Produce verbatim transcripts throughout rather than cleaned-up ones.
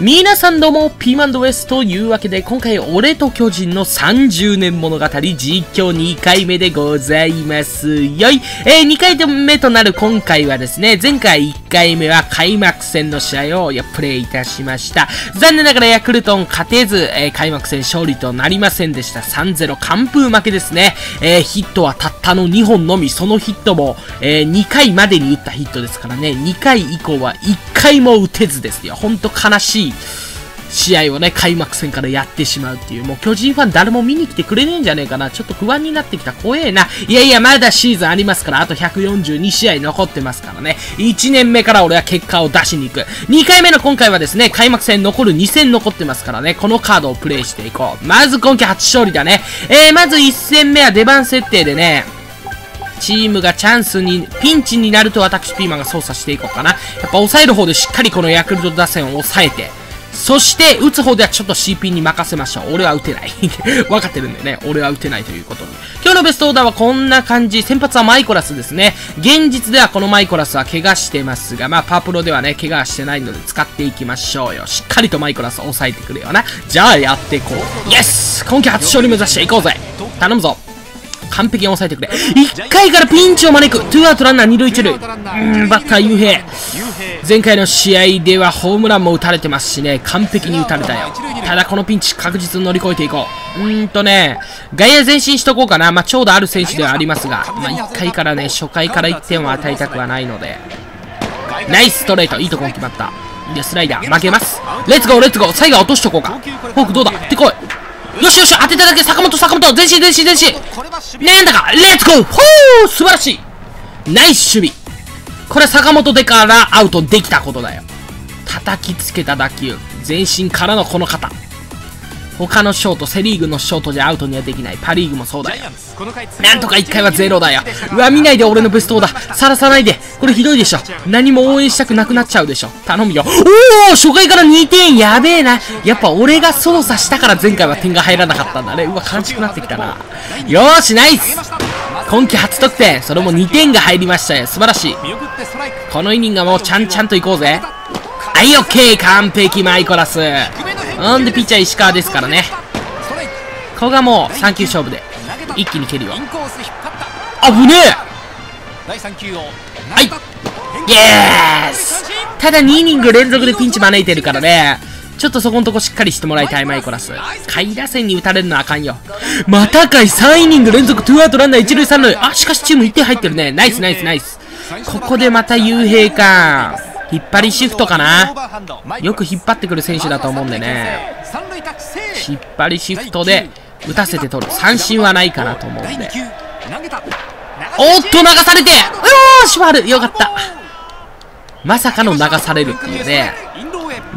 皆さんどうも、ピーマンドです。というわけで、今回、俺と巨人のさんじゅうねん物語実況にかいめでございますよい。えー、にかいめとなる今回はですね、前回いっかいめは開幕戦の試合をプレイいたしました。残念ながらヤクルトン勝てず、えー、開幕戦勝利となりませんでした。さんたいゼロ、完封負けですね。えー、ヒットはたったのにほんのみ、そのヒットも、えー、にかいまでに打ったヒットですからね、にかい以降はいっかいも打てずですよ。ほんと悲しい試合をね、開幕戦からやってしまうっていう、もう巨人ファン誰も見に来てくれねえんじゃねえかな。ちょっと不安になってきた。怖えな。いやいや、まだシーズンありますから、あとひゃくよんじゅうにしあい残ってますからね。いちねんめから俺は結果を出しに行く。にかいめの今回はですね、開幕戦残るにせん残ってますからね、このカードをプレイしていこう。まず今季初勝利だね。えー、まずいっせんめは出番設定でね、チームがチャンスに、ピンチになると私ピーマンが操作していこうかな。やっぱ抑える方でしっかりこのヤクルト打線を抑えて、そして、打つ方ではちょっと シーピー に任せましょう。俺は打てない。分かってるんだよね。俺は打てないということに。今日のベストオーダーはこんな感じ。先発はマイコラスですね。現実ではこのマイコラスは怪我してますが、まあ、パープロではね、怪我はしてないので使っていきましょうよ。しっかりとマイコラスを抑えてくれよな。じゃあ、やっていこう。イエス！今季初勝利目指していこうぜ。頼むぞ。完璧に抑えてくれ。いっかいからピンチを招く。ツーアウトランナーにるいいちるい。うーん、バッター雄平。前回の試合ではホームランも打たれてますしね、完璧に打たれたよ。ただこのピンチ確実に乗り越えていこう。うーんとね、外野前進しとこうかな。まあ、長打ある選手ではありますが、まあ、いっかいからね、初回からいってんは与えたくはないので。ナイスストレート。いいとこに決まった。で、スライダー。負けます。レッツゴー、レッツゴー。サイガー落としとこうか。フォークどうだってこい。よしよし、当てただけ。坂本、坂本、前進前進前進。なんだか、レッツゴー。ほー、素晴らしい。ナイス守備。これは坂本でからアウトできたことだよ。叩きつけた打球。前進からのこの肩。他のショート、セリーグのショートじゃアウトにはできない。パリーグもそうだよ。なんとかいっかいはゼロだよ。うわ、見ないで俺のベストオーダー。さらさないで。これひどいでしょ。何も応援したくなくなっちゃうでしょ。頼むよ。おお、初回からにてん。やべえな。やっぱ俺が操作したから前回は点が入らなかったんだね。うわ、悲しくなってきたな。よーし、ナイス。今季初得点。それもにてんが入りましたよ。素晴らしい。このイニングはもうちゃんちゃんといこうぜ。はい、オッケー。完璧、マイコラス。なんでピッチャー石川ですからね。ここがもうさん球勝負で一気に蹴るよ。あぶねえ。はい、イエース。ただにイニング連続でピンチ招いてるからね、ちょっとそこのとこしっかりしてもらいたい。マイコラス、下位打線に打たれるのはあかんよ。またかい。さんイニング連続ツーアウトランナーいちるいさんるい。あ、しかしチームいってん入ってるね。ナイスナイスナイス。ここでまた雄平か。引っ張りシフトかな。よく引っ張ってくる選手だと思うんでね。引っ張りシフトで打たせて取る。三振はないかなと思うんで。おっと、流されて。うおー、シュワル。よかった。まさかの流されるっていうね。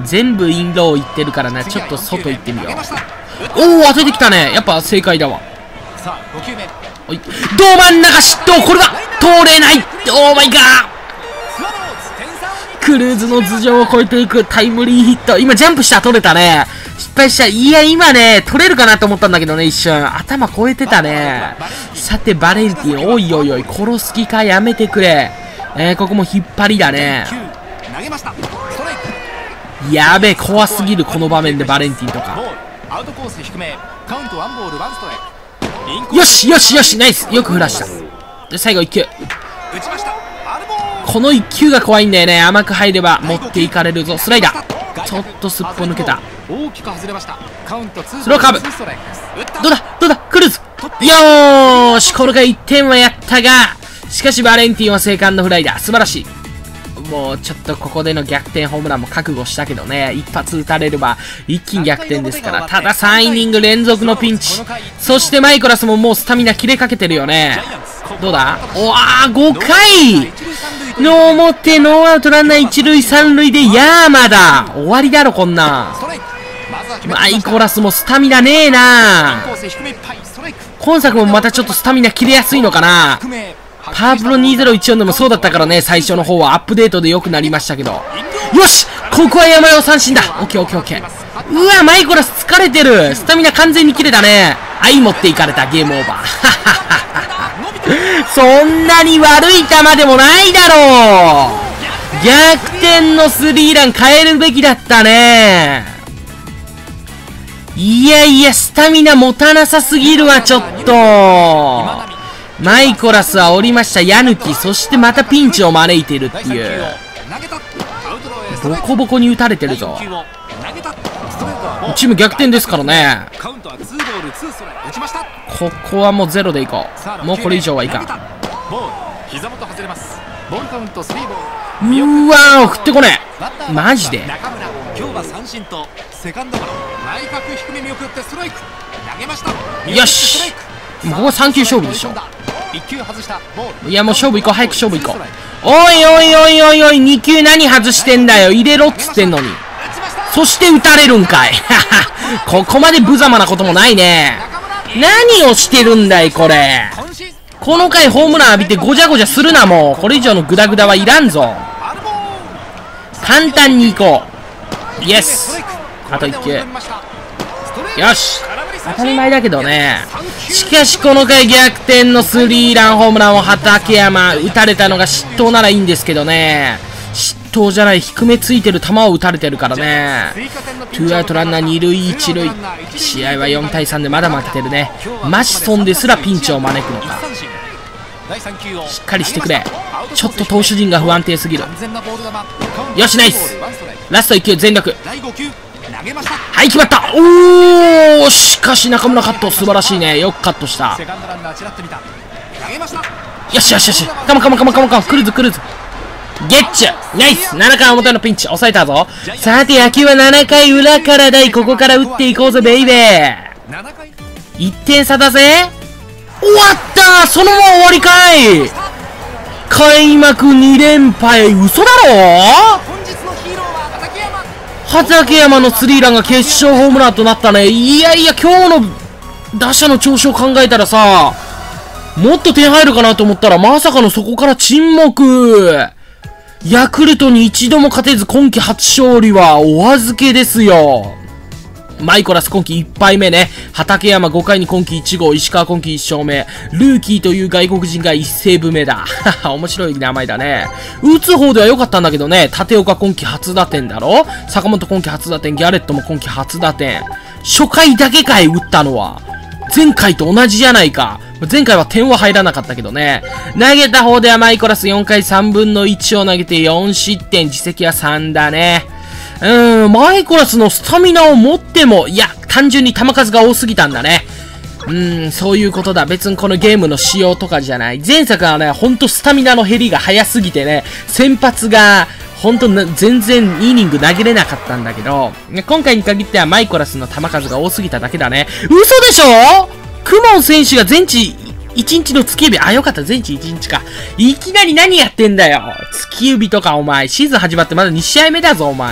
全部インロー行ってるからね。ちょっと外行ってみよう。おお、当ててきたね。やっぱ正解だわ。おい、ど真ん中失投。これは通れない。オーマイガー。クルーズの頭上を越えていくタイムリーヒット。今ジャンプした。取れたね。失敗した。いや、今ね、取れるかなと思ったんだけどね、一瞬。頭超えてたね。さて、バレルティ。おいおいおい、殺す気か。やめてくれ。えー、ここも引っ張りだね。やべえ、怖すぎる。この場面でバレンティンとか。よしよしよし、ナイス。よく振らした。で、最後いっきゅう。このいっきゅうが怖いんだよね。甘く入れば持っていかれるぞ。スライダー。ちょっとすっぽ抜けた。スローカーブ。どうだどうだクルーズ。よーし、これがいってんはやったが、しかしバレンティンはセカンドフライだ。素晴らしい。もうちょっとここでの逆転ホームランも覚悟したけどね、一発打たれれば一気に逆転ですから。たださんイニング連続のピンチ。そしてマイコラスももうスタミナ切れかけてるよね。どうだ。おあー、ごかいの表ノーアウトランナーいちるいさんるいでヤーマだ。終わりだろこんな。マイコラスもスタミナねえな。今作もまたちょっとスタミナ切れやすいのかな。パープロにせんじゅうよんでもそうだったからね。最初の方はアップデートで良くなりましたけど。よし、ここは山用三振だ。オッケーオッケーオッケー。うわ、マイコラス疲れてる。スタミナ完全に切れたね。愛持っていかれた。ゲームオーバー。そんなに悪い球でもないだろう。逆転のスリーラン変えるべきだったね。いやいや、スタミナ持たなさすぎるわ、ちょっと。マイコラスは降りました。ヤヌキ、そしてまたピンチを招いてるっていう。ボコボコに打たれてるぞ。チーム逆転ですからね。ここはもうゼロでいこう。もうこれ以上はいかん。うわー、振ってこねえ。マジで。よし、もうここさん球勝負でしょ。いやもう勝負いこう、早く勝負いこう。おいおいおいおいおい、に球何外してんだよ、入れろっつってんのに。そして打たれるんかい。ここまで無様なこともないね。何をしてるんだい、これ。この回ホームラン浴びてごじゃごじゃするな、もう。これ以上のグダグダはいらんぞ。簡単にいこう。イエス。あといっ球。よし。当たり前だけどね。しかしこの回逆転のスリーランホームランを畠山、打たれたのが失投ならいいんですけどね。失投じゃない、低めついてる球を打たれてるからね。ツーアウトランナーに塁いち塁。試合はよん対さんでまだ負けてるね。マシソンですらピンチを招くのか。しっかりしてくれ。ちょっと投手陣が不安定すぎる。よし、ナイス。ラストいっ球全力。はい、決まった。おお、しかし中村カット素晴らしいね。よくカットした。よしよしよし、カモカモカモカモカモ、クルーズクルーズ、ゲッチュ、ナイス。ななかい表のピンチ、抑えたぞ。さて、野球はななかい裏からだい。ここから打っていこうぜ、ベイベー。いってん差だぜ。終わったー、そのまま終わりかい。開幕に連敗、嘘だろ。畠山のスリーランが決勝ホームランとなったね。いやいや、今日の打者の調子を考えたらさ、もっと点入るかなと思ったら、まさかのそこから沈黙。ヤクルトに一度も勝てず、今季初勝利はお預けですよ。マイコラス今季いち敗目ね。畠山ごかいに今季いち号、石川今季いち勝目。ルーキーという外国人がいちセーブ目だ。面白い名前だね。打つ方では良かったんだけどね。立岡今季初打点だろ、坂本今季初打点、ギャレットも今季初打点。初回だけかい、打ったのは。前回と同じじゃないか。前回は点は入らなかったけどね。投げた方ではマイコラスよんかいさんぶんのいちを投げてよん失点。自責はさんだね。うーん、マイコラスのスタミナを持っても、いや、単純に球数が多すぎたんだね。うーん、そういうことだ。別にこのゲームの仕様とかじゃない。前作はね、ほんとスタミナの減りが早すぎてね、先発が、ほんと全然イニング投げれなかったんだけど、今回に限ってはマイコラスの球数が多すぎただけだね。嘘でしょ？クモン選手が全治いちにちの月指、あ、よかった、全治いちにちか。いきなり何やってんだよ。月指とかお前、シーズン始まってまだに試合目だぞ、お前。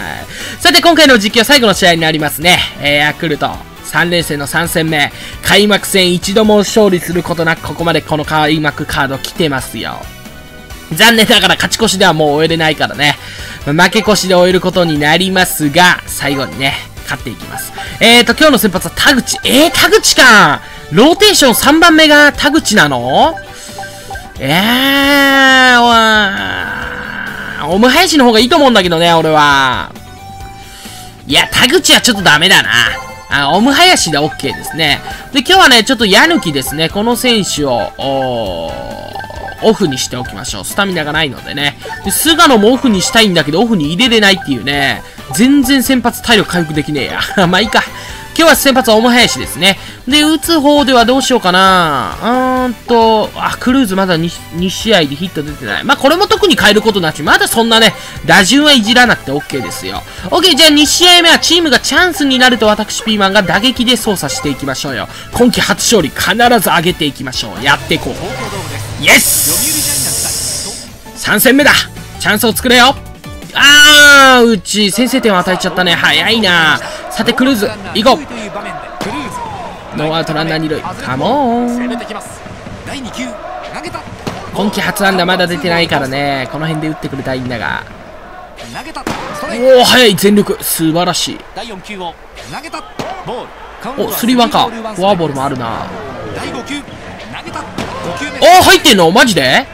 さて、今回の実況最後の試合になりますね。えー、ヤクルト、さん連戦のさん戦目。開幕戦一度も勝利することなく、ここまでこの開幕カード来てますよ。残念ながら勝ち越しではもう終えれないからね。負け越しで終えることになりますが、最後にね、勝っていきます。えーと、今日の先発は田口。えー、田口かローテーションさんばんめが田口なの？えー、わー、オムハヤシの方がいいと思うんだけどね、俺は。いや、田口はちょっとダメだな。あ、オムハヤシで OK ですね。で、今日はね、ちょっとヤヌキですね。この選手を、おー、オフにしておきましょう。スタミナがないのでね。で、菅野もオフにしたいんだけど、オフに入れれないっていうね。全然先発体力回復できねえや。まあいいか。今日は先発はオムハヤシですね。で、打つ方ではどうしようかな。うーんと、あ、クルーズまだ 2, 2試合でヒット出てない。まあ、これも特に変えることなし、まだそんなね、打順はいじらなくて OK ですよ。OK、じゃあに試合目はチームがチャンスになると私ピーマンが打撃で操作していきましょうよ。今季初勝利必ず上げていきましょう。やっていこう。イエス！ さん 戦目だ。チャンスを作れよ。あー、うち先制点を与えちゃったね。早いな。さて、クルーズ行こう。ノーアウトランナーに塁。カモーン。今季初安打まだ出てないからね、この辺で打ってくれたらいいんだが。おお、早い、全力、素晴らしい。お、スリーワンか。フォアボールもあるな。おお、入ってんのマジで。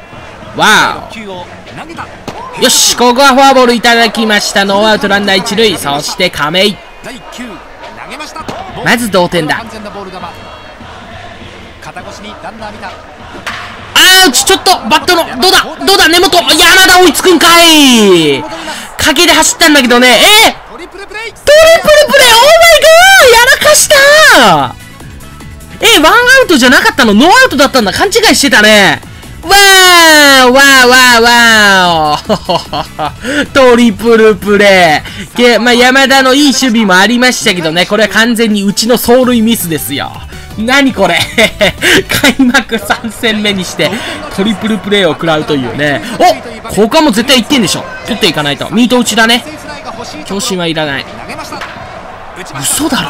わー、よし、ここはフォアボールいただきました。ノーアウトランナー一塁。そして亀井、まず同点だ。あー、ちょっとバットのどうだどうだ根元、山田追いつくんかい。駆けで走ったんだけどね。えー、トリプルプレイ、オーマイガー、やらかした。え、ワンアウトじゃなかったの？ノーアウトだったんだ。勘違いしてたね。わーわーわーわートリプルプレーけ、まあ、山田のいい守備もありましたけどね、これは完全にうちの走塁ミスですよ。何これ開幕さん戦目にしてトリプルプレーを食らうというね。お、ここはもう絶対いってんでしょ。取っていかないと。ミート打ちだね。強振はいらない。嘘だろ。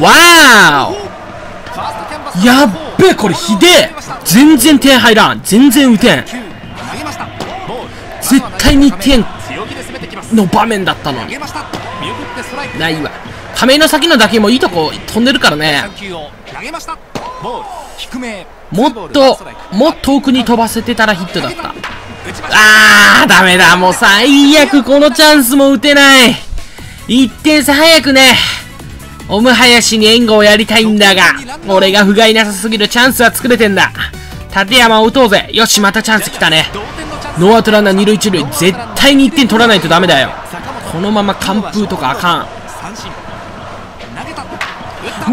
わー、やっべえ、これひでえ。全然点入らん。全然打てん。絶対に点の場面だったのにないわ。亀井の先の打球もいいとこ飛んでるからね。もっともっと遠くに飛ばせてたらヒットだった。あー、ダメだ。もう最悪、このチャンスも打てない。いってん差早くね。オムハヤシに援護をやりたいんだが、俺が不甲斐なさすぎる。チャンスは作れてんだ。立山を打とうぜ。よし、またチャンス来たね。ノーアウトランナー二塁一塁。絶対にいってん取らないとダメだよ。このまま完封とかあか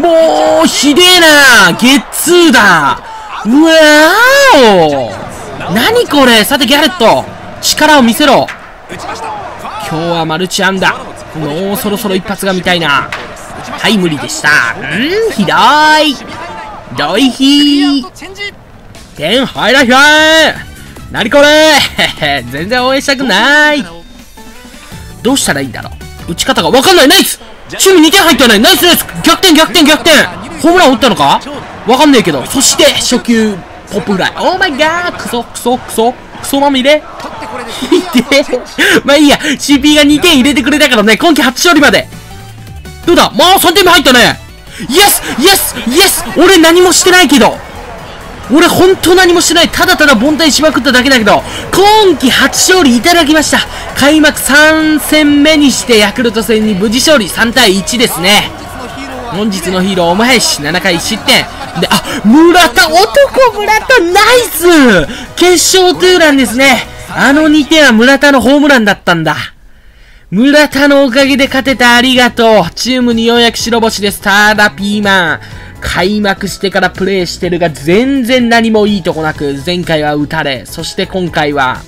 ん。もうひでえな。ゲッツーだ。うわーお、何これ。さてギャレット、力を見せろ。今日はマルチ安打。もうそろそろ一発が見たいな。はい、無理でした。うん、ひどい。どいひー、点入らひゃー。なにこれ全然応援したくない。どうしたらいいんだろう。打ち方がわかんない。ナイス、チームにてん入ったね。ナイスナイス、逆転逆転逆転。ホームラン打ったのかわかんねえけど。そして初球ポップフライ。オーマイガー、クソクソクソクソまみれまあいいや、 シーピー がにてん入れてくれたからね。今季初勝利まで。どうだ、まあさんてんめ入ったね。イエスイエスイエス。俺何もしてないけど、俺本当何もしてない。ただただ凡退しまくっただけだけど、今季初勝利いただきました。開幕さん戦目にしてヤクルト戦に無事勝利。さんたいいちですね。本日のヒーローお前ななかいいっしってんで、あ、村田、男村田ナイス決勝ツーランですね。あのにてんは村田のホームランだったんだ。村田のおかげで勝てた、ありがとう。チームにようやく白星です。ただピーマン、開幕してからプレーしてるが全然何もいいとこなく、前回は打たれ、そして今回は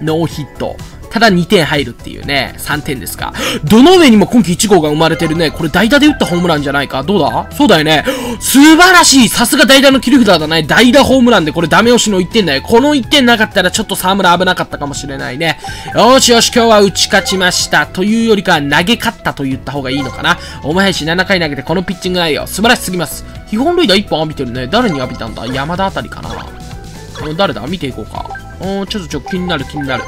ノーヒット、ただにてん入るっていうね。さんてんですか。どの上にも今季いちごうが生まれてるね。これ代打で打ったホームランじゃないか。どうだ、そうだよね。素晴らしい。さすが代打の切り札だね。代打ホームランで、これダメ押しのいってんだよ。このいってんなかったらちょっと沢村危なかったかもしれないね。よしよし、今日は打ち勝ちました。というよりかは投げ勝ったと言った方がいいのかな。お前しななかい投げてこのピッチング内容素晴らしすぎます。基本塁打いっぽん浴びてるね。誰に浴びたんだ、山田あたりかな。誰だ、見ていこうか。うん、ちょっとちょっと気になる気になる。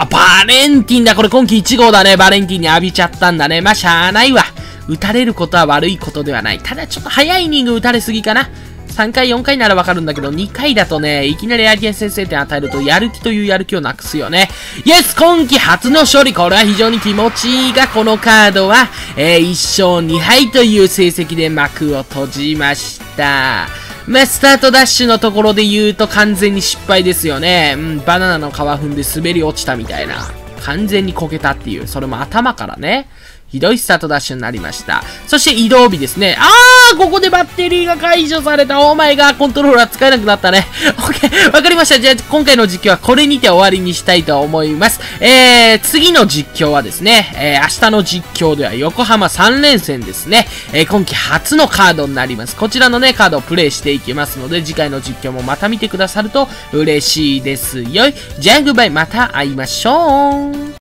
あ、バレンティンだ。これ今季いちごうだね。バレンティンに浴びちゃったんだね。まあ、しゃーないわ。打たれることは悪いことではない。ただちょっと早いイニング打たれすぎかな。さんかい、よんかいならわかるんだけど、にかいだとね、いきなり相手に先制点与えると、やる気というやる気をなくすよね。イエス、今季初の勝利。これは非常に気持ちいいが、このカードは、えー、いっしょうにはいという成績で幕を閉じました。まあ、スタートダッシュのところで言うと完全に失敗ですよね。うん、バナナの皮踏んで滑り落ちたみたいな。完全にこけたっていう。それも頭からね。ひどいスタートダッシュになりました。そして移動日ですね。あー、ここでバッテリーが解除された。オーマイガー、コントローラー使えなくなったね。オッケー、わかりました。じゃあ、今回の実況はこれにて終わりにしたいと思います。えー、次の実況はですね、えー、明日の実況では横浜さんれんせんですね。えー、今季初のカードになります。こちらのね、カードをプレイしていきますので、次回の実況もまた見てくださると嬉しいですよ。じゃあ、グッバイ、また会いましょう。